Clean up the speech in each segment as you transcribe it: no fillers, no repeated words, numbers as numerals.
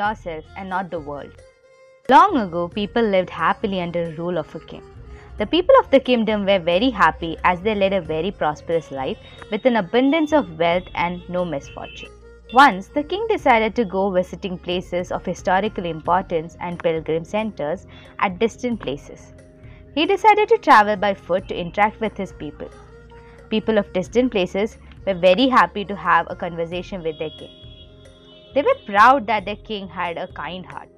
yourself and not the world. Long ago, people lived happily under the rule of a king. The people of the kingdom were very happy as they led a very prosperous life with an abundance of wealth and no misfortune. Once, the king decided to go visiting places of historical importance and pilgrim centers at distant places. He decided to travel by foot to interact with his people. People of distant places were very happy to have a conversation with their king. They were proud that their king had a kind heart.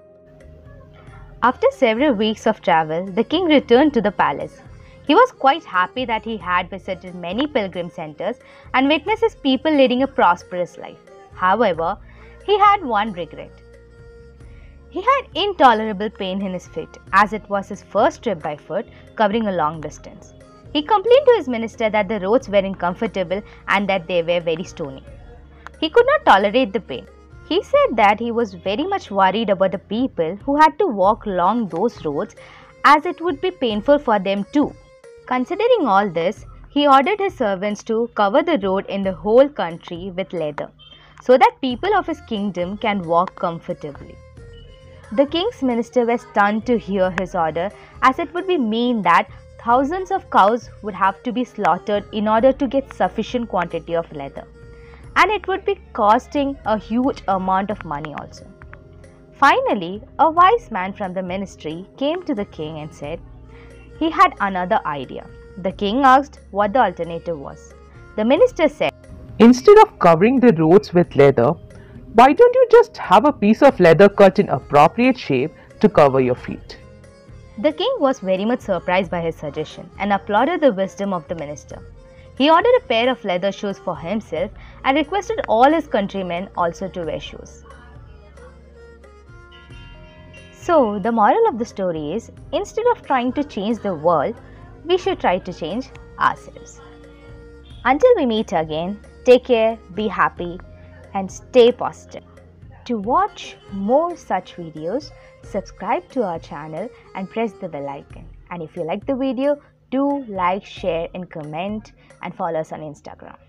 After several weeks of travel, the king returned to the palace. He was quite happy that he had visited many pilgrim centers and witnessed his people leading a prosperous life. However, he had one regret. He had intolerable pain in his feet as it was his first trip by foot covering a long distance. He complained to his minister that the roads were uncomfortable and that they were very stony. He could not tolerate the pain. He said that he was very much worried about the people who had to walk along those roads as it would be painful for them too. Considering all this, he ordered his servants to cover the road in the whole country with leather so that people of his kingdom can walk comfortably. The king's minister was stunned to hear his order as it would be mean that thousands of cows would have to be slaughtered in order to get sufficient quantity of leather. And it would be costing a huge amount of money also. Finally, a wise man from the ministry came to the king and said he had another idea. The king asked what the alternative was. The minister said, "Instead of covering the roads with leather, why don't you just have a piece of leather cut in appropriate shape to cover your feet?" The king was very much surprised by his suggestion and applauded the wisdom of the minister. He ordered a pair of leather shoes for himself and requested all his countrymen also to wear shoes. So, the moral of the story is, instead of trying to change the world, we should try to change ourselves. Until we meet again, take care, be happy and stay positive. To watch more such videos, subscribe to our channel and press the bell icon. And if you like the video, do like, share and comment and follow us on Instagram.